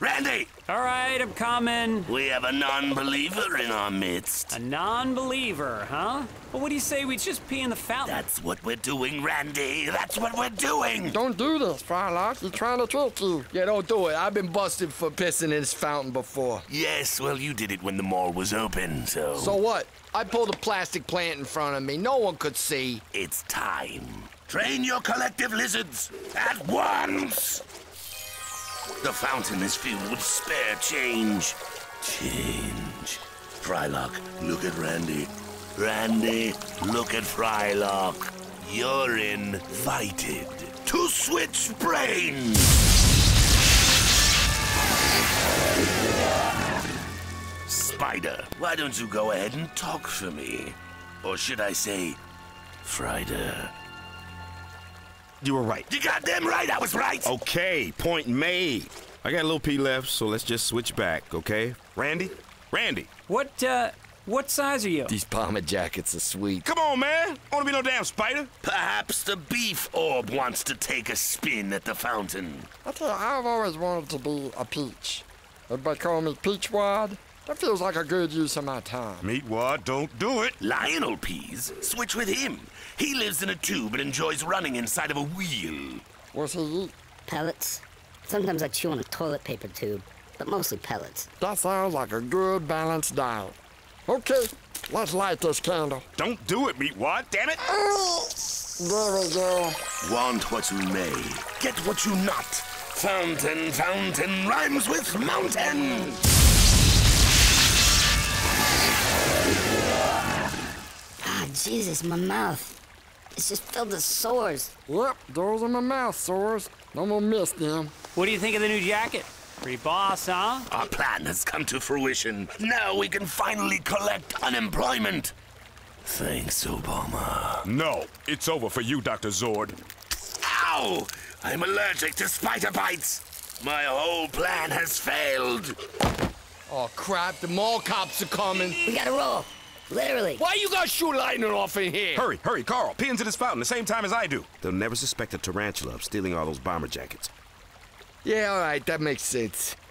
Randy! All right, I'm coming. We have a non-believer in our midst. A non-believer, huh? Well, what do you say we just pee in the fountain? That's what we're doing, Randy. That's what we're doing. Don't do this, Frylock. He's trying to trick you. Yeah, don't do it. I've been busted for pissing in this fountain before. Yes, well, you did it when the mall was open, so... So what? I pulled a plastic plant in front of me. No one could see. It's time. Train your collective lizards at once! The fountain is filled with spare change. Change. Frylock, look at Randy. Randy, look at Frylock. You're invited to switch brains. Spider, why don't you go ahead and talk for me? Or should I say, Fryder? You were right. You goddamn right, I was right! Okay, point made. I got a little pee left, so let's just switch back, okay? Randy? Randy! What size are you? These bomber jackets are sweet. Come on, man! I wanna be no damn spider! Perhaps the beef orb wants to take a spin at the fountain. I tell you, I've always wanted to be a peach. Everybody call me Peachwad. That feels like a good use of my time. Meatwad, don't do it! Lionel Peas? Switch with him. He lives in a tube and enjoys running inside of a wheel. What's he eat? Pellets. Sometimes I chew on a toilet paper tube, but mostly pellets. That sounds like a good balanced diet. Okay, let's light this candle. Don't do it, Meatwad, damn it! There we go. Want what you may, get what you not. Fountain, fountain, rhymes with mountain! Ah, Jesus, my mouth. It's just filled with sores. Yep, those are my mouth sores. No more miss them. What do you think of the new jacket? Pretty boss, huh? Our plan has come to fruition. Now we can finally collect unemployment. Thanks, Obama. No, it's over for you, Dr. Zord. Ow! I'm allergic to spider bites. My whole plan has failed. Oh, crap, the mall cops are coming. We gotta roll. Literally. Why you gotta shoot lightning off in here? Hurry, hurry, Carl. Pee into this fountain the same time as I do. They'll never suspect a tarantula of stealing all those bomber jackets. Yeah, all right, that makes sense.